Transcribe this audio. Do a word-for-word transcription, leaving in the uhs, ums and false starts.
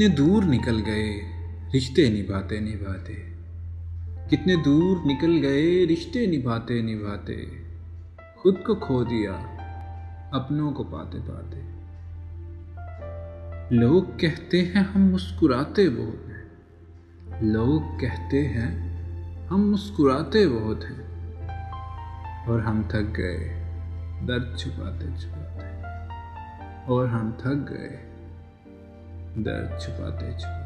कितने दूर निकल गए रिश्ते निभाते निभाते, कितने दूर निकल गए रिश्ते निभाते निभाते। खुद को खो दिया अपनों को पाते पाते। लोग कहते हैं हम मुस्कुराते बहुत हैं, लोग कहते हैं हम मुस्कुराते बहुत हैं, और हम थक गए दर्द छुपाते छुपाते, और हम थक गए दर्द छुपाते छुपाते।